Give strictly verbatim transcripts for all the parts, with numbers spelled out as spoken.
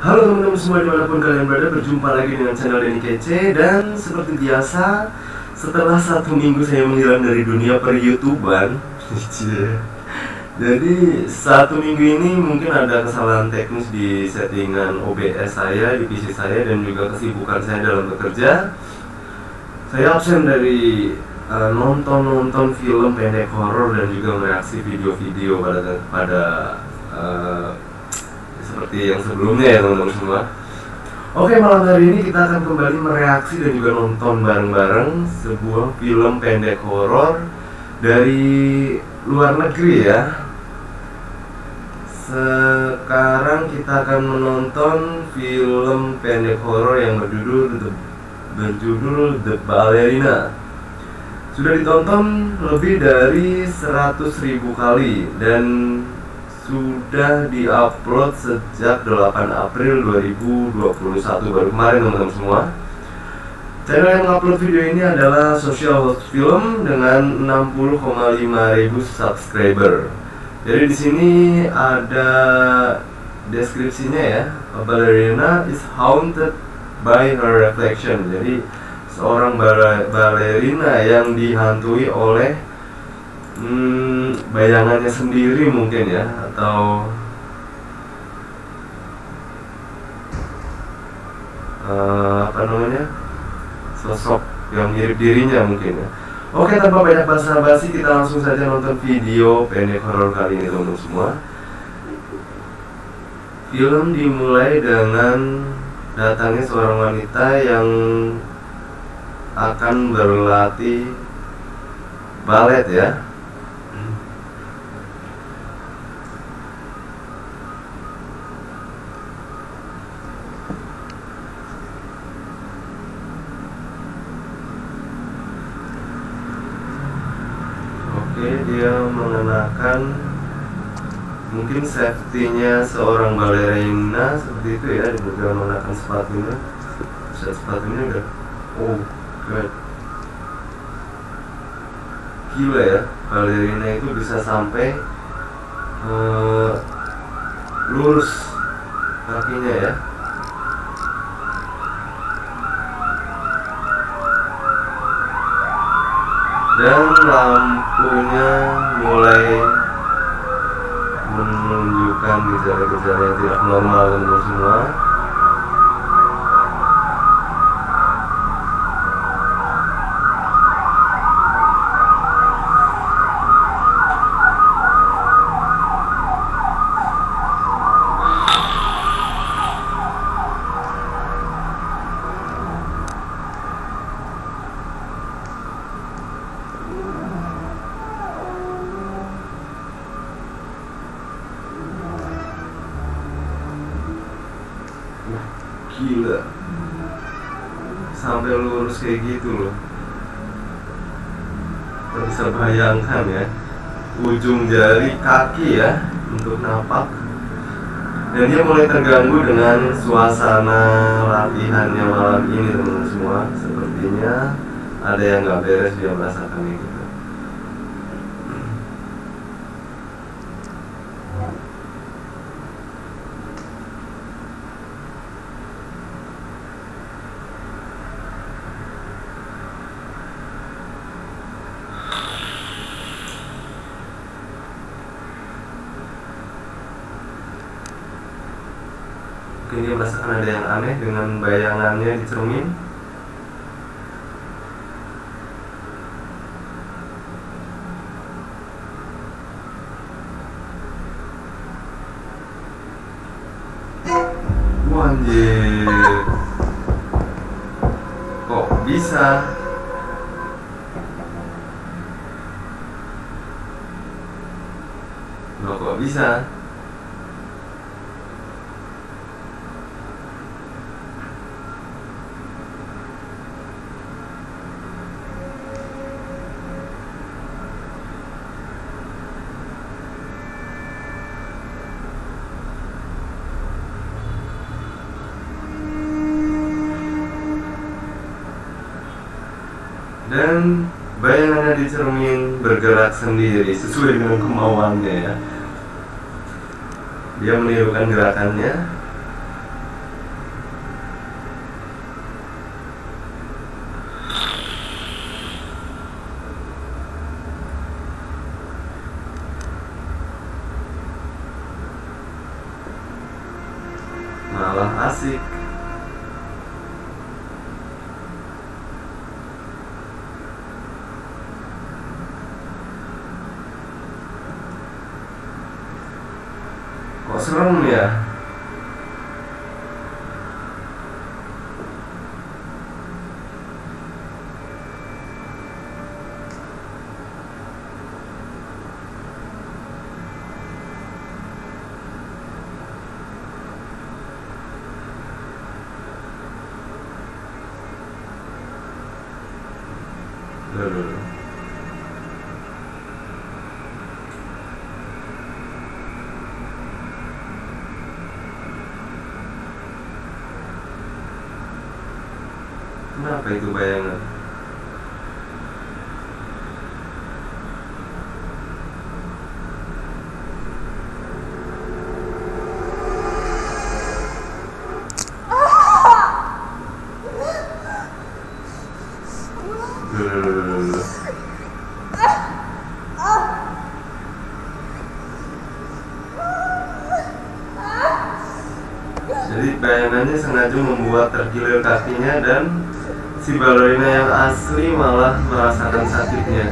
Halo teman-teman semua dimanapun kalian berada, berjumpa lagi dengan channel Deny Keceh. Dan seperti biasa, setelah satu minggu saya menghilang dari dunia per-youtuban. Jadi satu minggu ini mungkin ada kesalahan teknis di settingan O B S saya, di P C saya, dan juga kesibukan saya dalam bekerja. Saya absen dari nonton-nonton uh, film pendek horor dan juga mereaksi video-video pada pada uh, seperti yang sebelumnya ya teman-teman semua. Oke, malam hari ini kita akan kembali mereaksi dan juga nonton bareng-bareng sebuah film pendek horor dari luar negeri ya. Sekarang kita akan menonton film pendek horor yang berjudul berjudul The Ballerina. Sudah ditonton lebih dari seratus ribu kali dan sudah diupload sejak delapan April dua ribu dua puluh satu, baru kemarin teman-teman semua. Channel yang mengupload video ini adalah Social Film dengan enam puluh koma lima ribu subscriber. Jadi di sini ada deskripsinya ya. A ballerina is haunted by her reflection. Jadi seorang balerina yang dihantui oleh hmm, bayangannya sendiri mungkin ya, atau uh, apa namanya, sosok yang mirip dirinya mungkin ya. Oke, tanpa banyak basa-basi kita langsung saja nonton video pendek horor kali ini teman-teman semua. Film dimulai dengan datangnya seorang wanita yang akan berlatih balet ya. Oke, dia mengenakan mungkin safety-nya seorang balerina seperti itu ya, dia mengenakan sepatunya. Sepatunya udah oh gila ya, balerina itu bisa sampai uh, lurus kakinya ya. Dan lampunya mulai menunjukkan gejala-gejala yang tidak normal untuk semua. Gila, sampai lurus kayak gitu loh. Kita bisa bayangkan ya, ujung jari kaki ya untuk napak. Dan dia mulai terganggu dengan suasana latihannya malam ini teman-teman semua. Sepertinya ada yang gak beres, dia merasakan kayak gitu. Mungkin dia merasakan ada yang aneh dengan bayangannya di cermin. Wanjir, kok bisa? Loh, kok bisa? Dan bayangannya di cermin bergerak sendiri sesuai dengan kemauannya ya. Dia menirukan gerakannya. malah asik. Kok serem ya? Kenapa itu bayangan? Jadi bayangannya sengaja membuat terkilir kakinya dan si balerina yang asli malah merasakan sakitnya.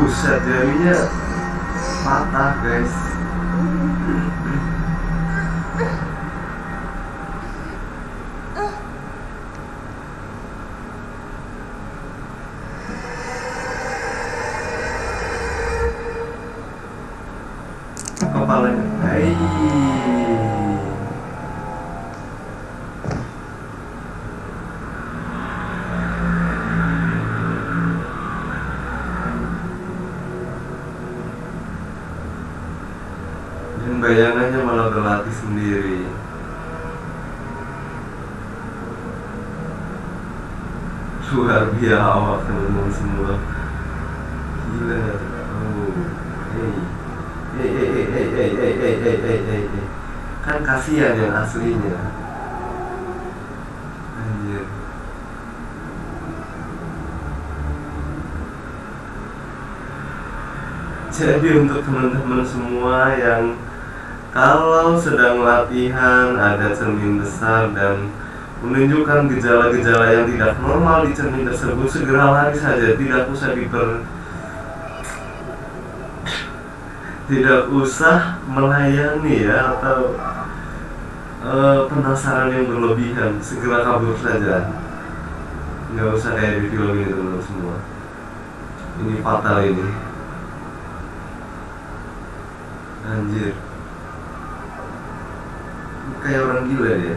Buset, jarinya patah guys. Kepalanya, hai. Bayangannya malah berlatih sendiri. Luar biasa teman-teman semua. Gila. Oh. Hey. Hey, hey, hey, hey, hey, hey, hey, hey, hey, hey, hey. Kan kasihan yang aslinya. Anjir. Jadi untuk teman-teman semua yang kalau sedang latihan ada cermin besar dan menunjukkan gejala-gejala yang tidak normal di cermin tersebut, segera lari saja, tidak usah diper... tidak usah melayani ya, atau uh, penasaran yang berlebihan, segera kabur saja. Nggak usah kayak di film ini teman-teman semua. Ini fatal ini. Anjir, kayak orang gila ya.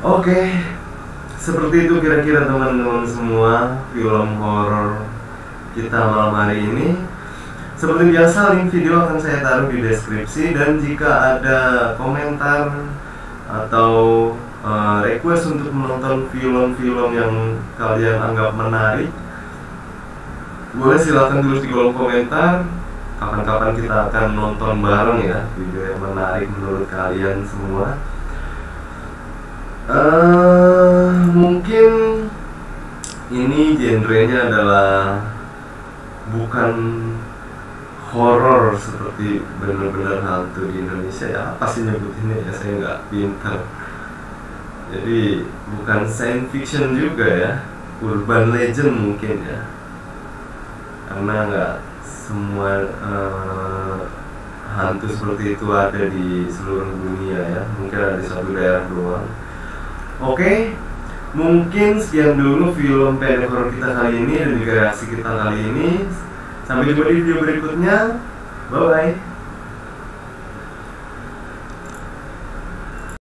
Oke, okay. Seperti itu kira-kira teman-teman semua film horor kita malam hari ini. Seperti biasa, link video akan saya taruh di deskripsi, dan jika ada komentar atau uh, request untuk menonton film-film yang kalian anggap menarik, boleh silahkan tulis di kolom komentar. Kapan-kapan kita akan nonton bareng ya video yang menarik menurut kalian semua. Uh, mungkin ini genrenya adalah bukan horor seperti benar-benar hantu di Indonesia ya, apa sih nyebutinnya ya, saya nggak pintar. Jadi bukan science fiction juga ya, urban legend mungkin ya, karena nggak semua uh, hantu seperti itu ada di seluruh dunia ya, mungkin ada di satu daerah doang. Oke, okay. Mungkin sekian dulu film pendek horor kita kali ini dan juga reaksi kita kali ini. Sampai jumpa di video berikutnya. Bye-bye.